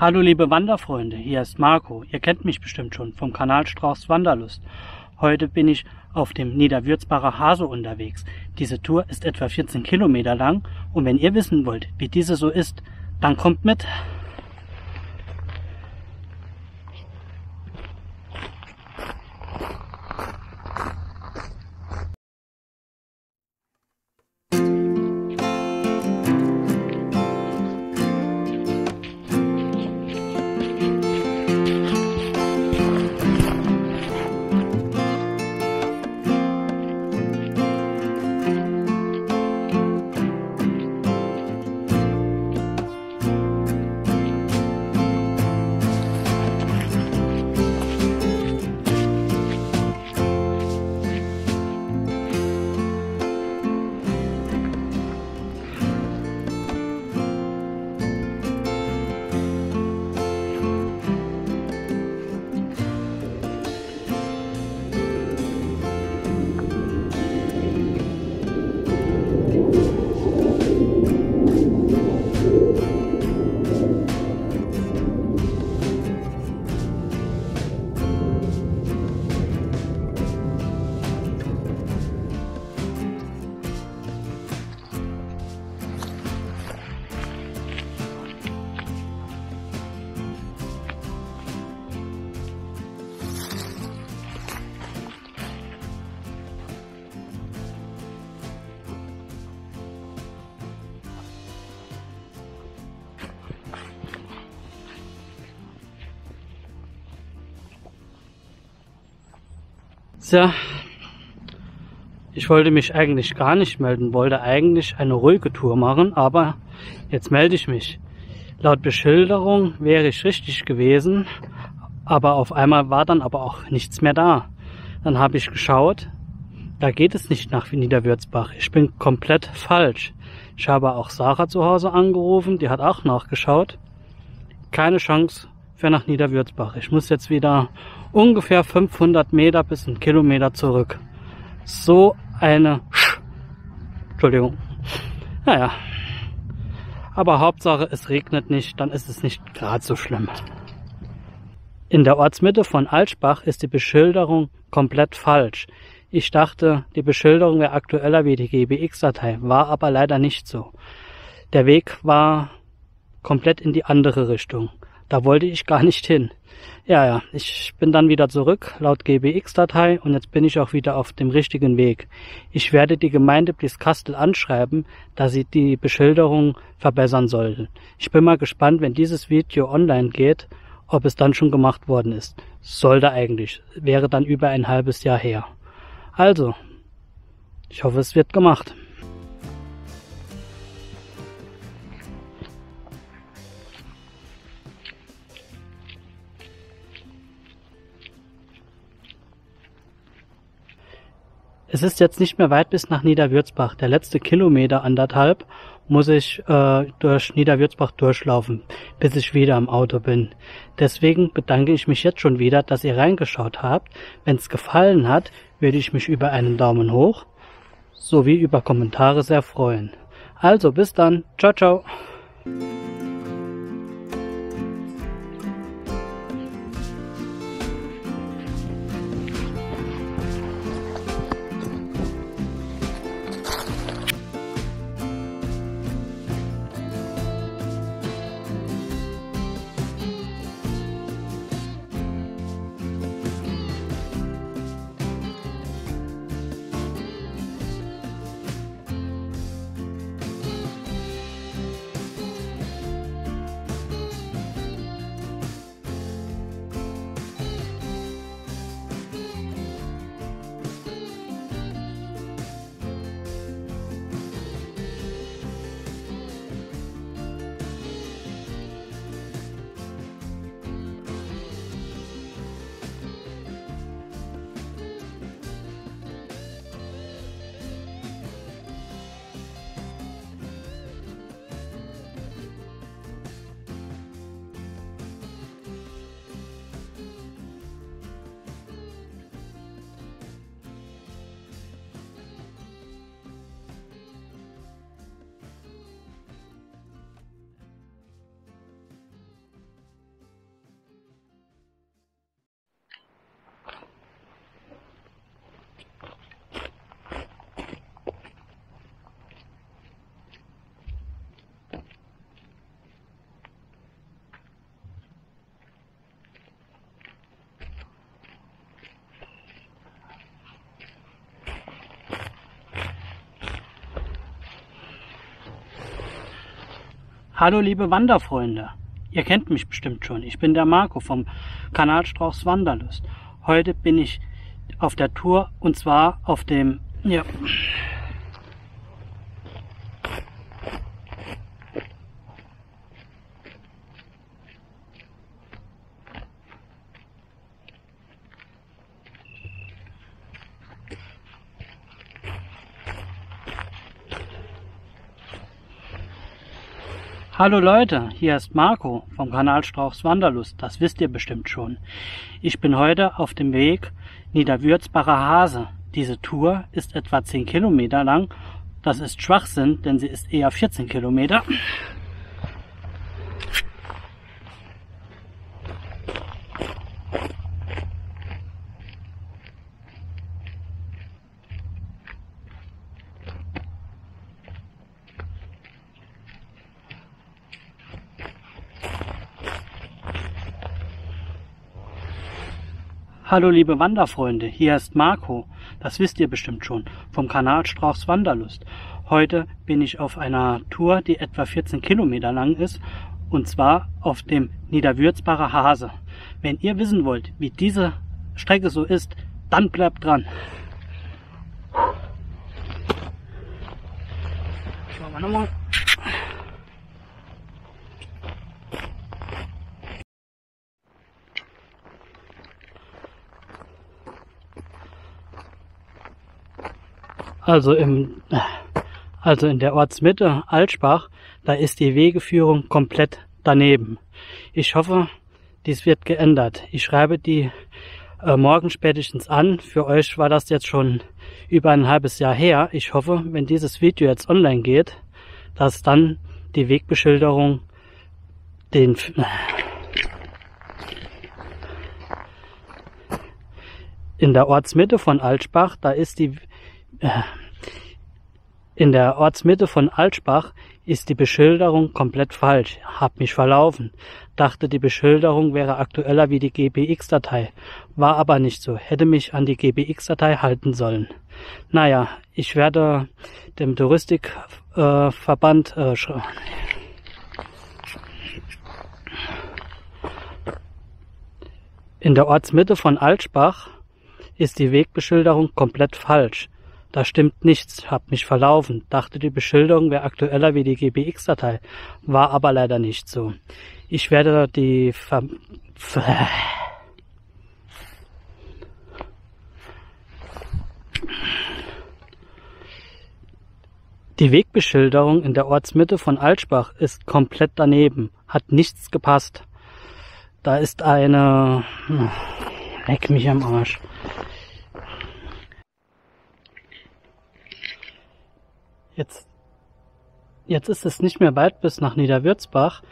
Hallo liebe Wanderfreunde, hier ist Marco. Ihr kennt mich bestimmt schon vom Kanal Strauchs Wanderlust. Heute bin ich auf dem Niederwürzbacher Hase unterwegs. Diese Tour ist etwa 14 Kilometer lang und wenn ihr wissen wollt, wie diese so ist, dann kommt mit. Tja, ich wollte mich eigentlich gar nicht melden, wollte eigentlich eine ruhige Tour machen, aber jetzt melde ich mich. Laut Beschilderung wäre ich richtig gewesen, aber auf einmal war dann aber auch nichts mehr da. Dann habe ich geschaut, da geht es nicht nach Niederwürzbach, ich bin komplett falsch. Ich habe auch Sarah zu Hause angerufen, die hat auch nachgeschaut. Keine Chance für nach Niederwürzbach. Ich muss jetzt wieder ungefähr 500 Meter bis 1 Kilometer zurück. So eine Entschuldigung. Naja. Aber Hauptsache es regnet nicht, dann ist es nicht gerade so schlimm. In der Ortsmitte von Alschbach ist die Beschilderung komplett falsch. Ich dachte, die Beschilderung wäre aktueller wie die GBX-Datei, war aber leider nicht so. Der Weg war komplett in die andere Richtung. Da wollte ich gar nicht hin. Ja, ich bin dann wieder zurück laut GBX-Datei und jetzt bin ich auch wieder auf dem richtigen Weg. Ich werde die Gemeinde Blieskastel anschreiben, da sie die Beschilderung verbessern sollten. Ich bin mal gespannt, wenn dieses Video online geht, ob es dann schon gemacht worden ist. Sollte eigentlich. Wäre dann über ein halbes Jahr her. Also, ich hoffe, es wird gemacht. Es ist jetzt nicht mehr weit bis nach Niederwürzbach. Der letzte Kilometer, anderthalb, muss ich durch Niederwürzbach durchlaufen, bis ich wieder im Auto bin. Deswegen bedanke ich mich jetzt schon wieder, dass ihr reingeschaut habt. Wenn es gefallen hat, würde ich mich über einen Daumen hoch sowie über Kommentare sehr freuen. Also bis dann. Ciao, ciao. Hallo liebe Wanderfreunde, ihr kennt mich bestimmt schon, ich bin der Marco vom Kanal Strauchs Wanderlust. Heute bin ich auf der Tour und zwar auf dem, Hallo Leute, hier ist Marco vom Kanal Strauchs Wanderlust, das wisst ihr bestimmt schon. Ich bin heute auf dem Weg Niederwürzbacher Hase. Diese Tour ist etwa 10 Kilometer lang. Das ist Schwachsinn, denn sie ist eher 14 Kilometer. Hallo liebe Wanderfreunde, hier ist Marco, das wisst ihr bestimmt schon, vom Kanal Strauchs Wanderlust. Heute bin ich auf einer Tour, die etwa 14 Kilometer lang ist, und zwar auf dem Niederwürzbacher Hase. Wenn ihr wissen wollt, wie diese Strecke so ist, dann bleibt dran. Schauen wir nochmal. Also in der Ortsmitte Alschbach, da ist die Wegeführung komplett daneben. Ich hoffe, dies wird geändert. Ich schreibe die morgen spätestens an. Für euch war das jetzt schon über ein halbes Jahr her. Ich hoffe, wenn dieses Video jetzt online geht, dass dann die Wegbeschilderung in der Ortsmitte von Alschbach, da ist die Beschilderung komplett falsch. Hab mich verlaufen. Dachte, die Beschilderung wäre aktueller wie die GPX-Datei. War aber nicht so. Hätte mich an die GPX-Datei halten sollen. Naja, ich werde dem Touristikverband in der Ortsmitte von Alschbach ist die Wegbeschilderung komplett falsch. Da stimmt nichts, hab mich verlaufen, dachte die Beschilderung wäre aktueller wie die GBX-Datei, war aber leider nicht so. Ich werde die Wegbeschilderung in der Ortsmitte von Alschbach ist komplett daneben, hat nichts gepasst. Da ist eine... Leck mich am Arsch. Jetzt ist es nicht mehr weit bis nach Niederwürzbach.